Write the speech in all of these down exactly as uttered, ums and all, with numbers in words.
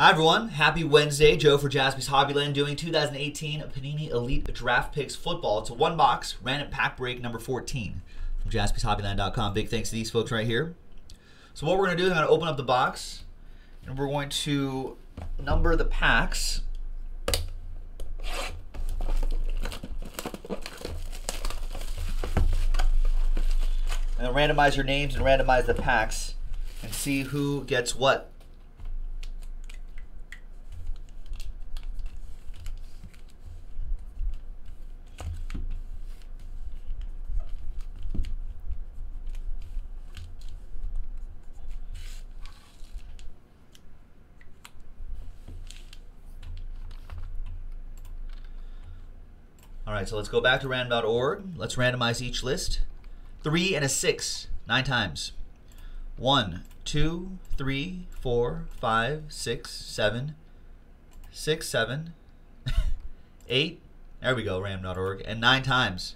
Hi everyone, happy Wednesday. Joe for Jaspies Hobbyland doing two thousand eighteen Panini Elite Draft Picks Football. It's a one box random pack break number fourteen from Jaspys Hobbyland dot com. Big thanks to these folks right here. So what we're going to do is I'm going to open up the box and we're going to number the packs. And then randomize your names and randomize the packs and see who gets what. All right, so let's go back to random dot org. Let's randomize each list. Three and a six, nine times. One, two, three, four, five, six, seven, six, seven, eight. There we go, random dot org, and nine times.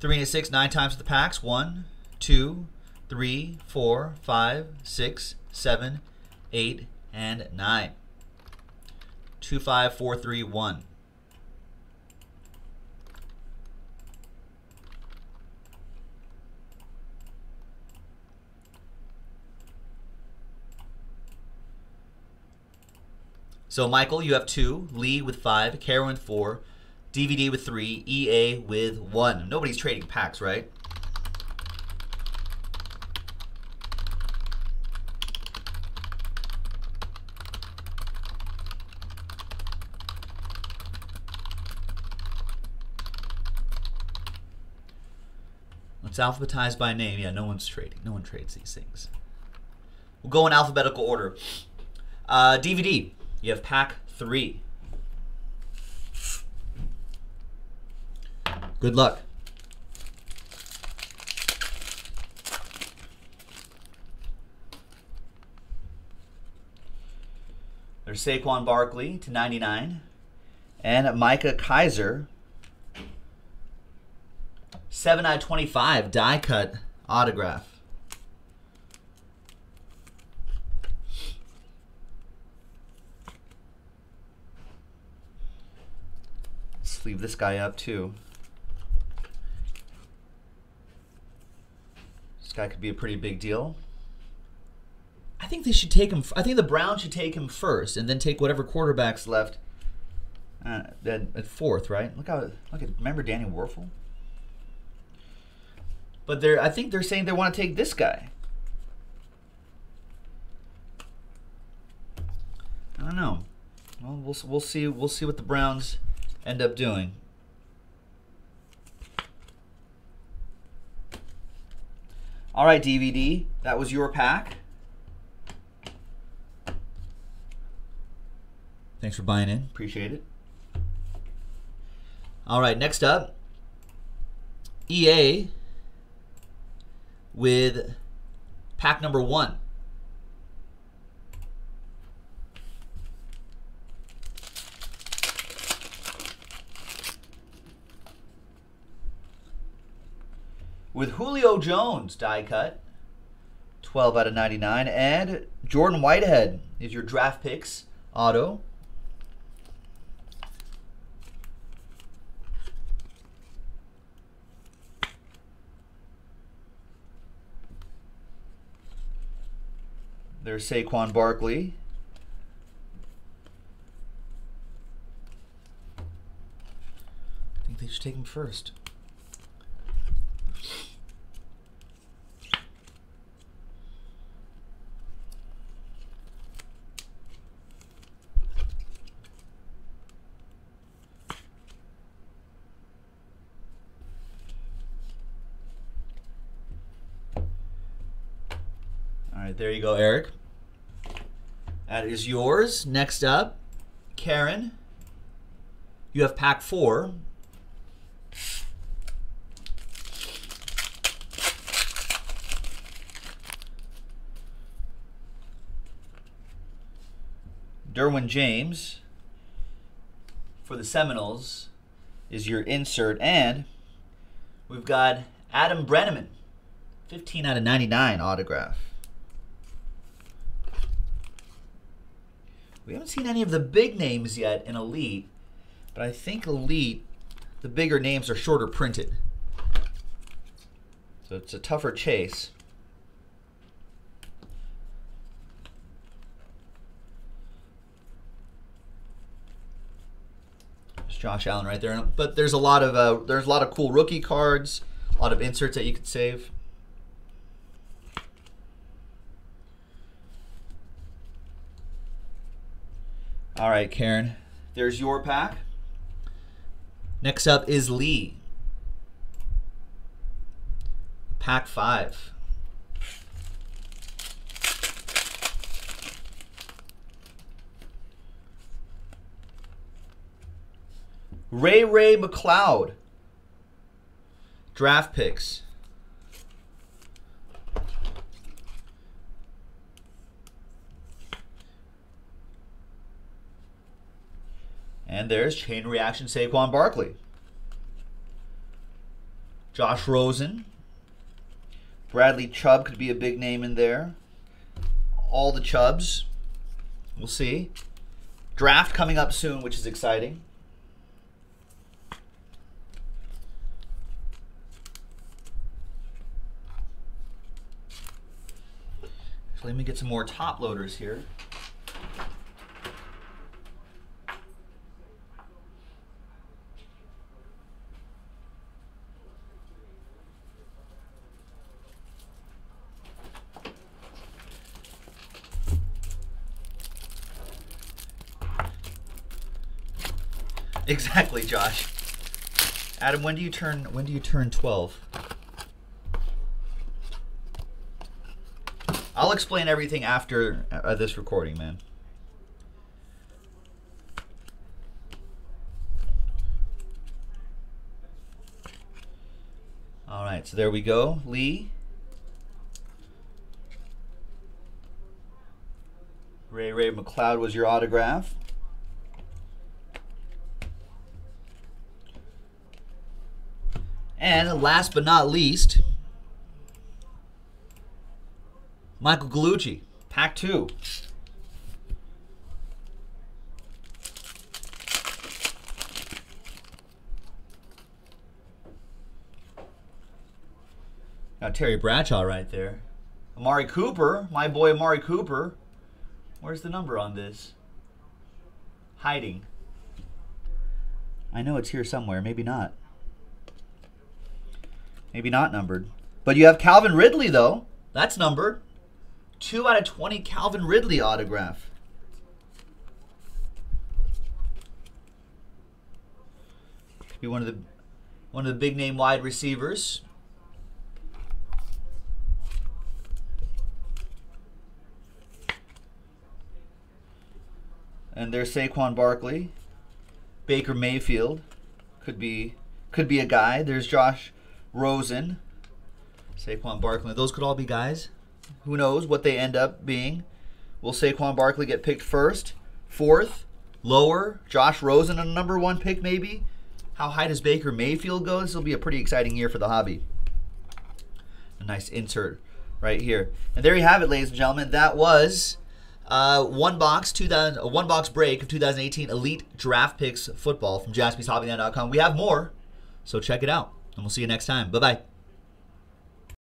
Three and a six, nine times for the packs. One, two, three, four, five, six, seven, eight, and nine. Two, five, four, three, one. So Michael, you have two. Lee with five. Karen with four. D V D with three. E A with one. Nobody's trading packs, right? It's alphabetized by name. Yeah, no one's trading. No one trades these things. We'll go in alphabetical order. Uh, D V D, you have pack three. Good luck. There's Saquon Barkley to ninety-nine. And Micah Kaiser. seven out of twenty-five die cut autograph. Let's leave this guy up too. This guy could be a pretty big deal. I think they should take him. I think the Browns should take him first, and then take whatever quarterback's left. Uh, then at fourth, right? Look how. Look at. Remember Danny Warfel? But they're, I think they're saying they want to take this guy. I don't know. Well, we'll we'll see we'll see what the Browns end up doing. All right, D V D, that was your pack. Thanks for buying in. Appreciate it. All right, next up, E A. With pack number one. With Julio Jones die cut, twelve out of ninety-nine, and Jordan Whitehead is your draft picks auto. There's Saquon Barkley. I think they should take him first. All right, there you go, Eric. That is yours. Next up, Karen. You have pack four. Derwin James for the Seminoles is your insert. And we've got Adam Brenneman fifteen out of ninety-nine autograph. We haven't seen any of the big names yet in Elite, but I think Elite, the bigger names are shorter printed. So it's a tougher chase. There's Josh Allen right there. But there's a lot of uh, there's a lot of cool rookie cards, a lot of inserts that you could save. All right, Karen. There's your pack. Next up is Lee. Pack five. Ray Ray McCloud. Draft picks. And there's Chain Reaction Saquon Barkley. Josh Rosen. Bradley Chubb could be a big name in there. All the Chubbs. We'll see. Draft coming up soon, which is exciting. Actually, let me get some more top loaders here. Exactly, Josh. Adam, when do you turn when do you turn twelve? I'll explain everything after uh, this recording, man. All right, so there we go. Lee. Ray Ray McCloud was your autograph. And last but not least, Michael Gallucci, pack two. Got Terry Bradshaw right there. Amari Cooper, my boy Amari Cooper. Where's the number on this? Hiding. I know it's here somewhere, maybe not. Maybe not numbered. But you have Calvin Ridley, though. That's numbered. two out of twenty Calvin Ridley autograph. Could be one of the one of the big name wide receivers. And there's Saquon Barkley. Baker Mayfield could be could be a guy. There's Josh Rosen, Saquon Barkley. Those could all be guys. Who knows what they end up being? Will Saquon Barkley get picked first, fourth, lower? Josh Rosen a number one pick maybe? How high does Baker Mayfield go? This will be a pretty exciting year for the hobby. A nice insert right here. And there you have it, ladies and gentlemen. That was uh, one box two thousand, uh, one box break of two thousand eighteen Elite Draft Picks Football from Jaspys Hobbyland dot com. We have more, so check it out. And we'll see you next time. Bye-bye.